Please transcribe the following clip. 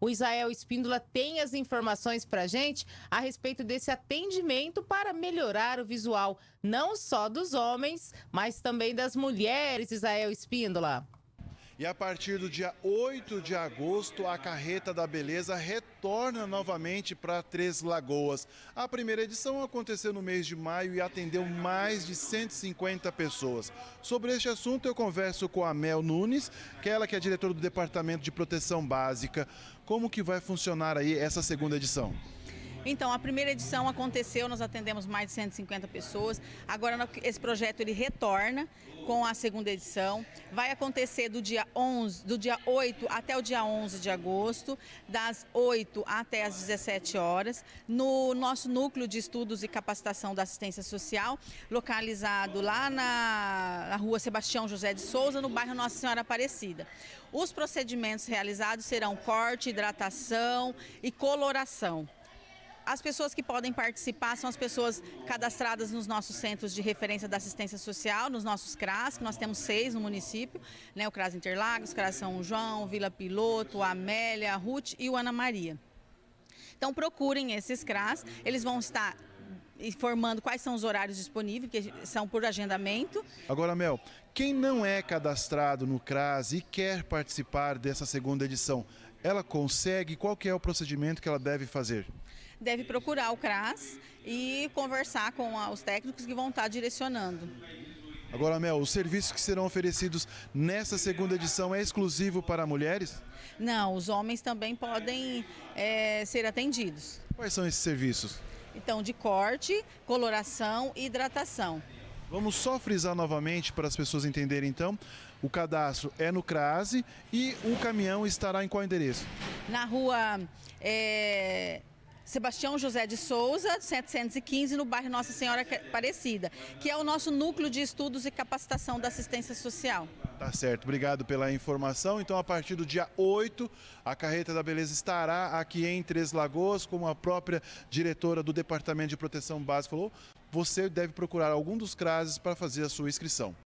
O Isael Espíndola tem as informações pra gente a respeito desse atendimento para melhorar o visual, não só dos homens, mas também das mulheres, Isael Espíndola. E a partir do dia 8 de agosto, a Carreta da Beleza retorna novamente para Três Lagoas. A primeira edição aconteceu no mês de maio e atendeu mais de 150 pessoas. Sobre este assunto, eu converso com a Mel Nunes, que é ela que é diretora do Departamento de Proteção Básica. Como que vai funcionar aí essa segunda edição? Então, a primeira edição aconteceu, nós atendemos mais de 150 pessoas. Agora, esse projeto ele retorna com a segunda edição. Vai acontecer do dia 8 até o dia 11 de agosto, das 8 até as 17 horas, no nosso núcleo de estudos e capacitação da assistência social, localizado lá na rua Sebastião José de Souza, no bairro Nossa Senhora Aparecida. Os procedimentos realizados serão corte, hidratação e coloração. As pessoas que podem participar são as pessoas cadastradas nos nossos centros de referência da assistência social, nos nossos CRAS, que nós temos 6 no município, né? O CRAS Interlagos, CRAS São João, Vila Piloto, Amélia, Ruth e o Ana Maria. Então procurem esses CRAS, eles vão estar informando quais são os horários disponíveis, que são por agendamento. Agora, Mel, quem não é cadastrado no CRAS e quer participar dessa segunda edição, ela consegue? Qual que é o procedimento que ela deve fazer? Deve procurar o CRAS e conversar com os técnicos que vão estar direcionando. Agora, Mel, os serviços que serão oferecidos nessa segunda edição é exclusivo para mulheres? Não, os homens também podem ser atendidos. Quais são esses serviços? Então, de corte, coloração e hidratação. Vamos só frisar novamente para as pessoas entenderem, então, o cadastro é no CRASE e o caminhão estará em qual endereço? Na rua... Sebastião José de Souza, 715, no bairro Nossa Senhora Aparecida, que é o nosso núcleo de estudos e capacitação da assistência social. Tá certo, obrigado pela informação. Então, a partir do dia 8, a Carreta da Beleza estará aqui em Três Lagoas, como a própria diretora do Departamento de Proteção Básica falou, você deve procurar algum dos CRASES para fazer a sua inscrição.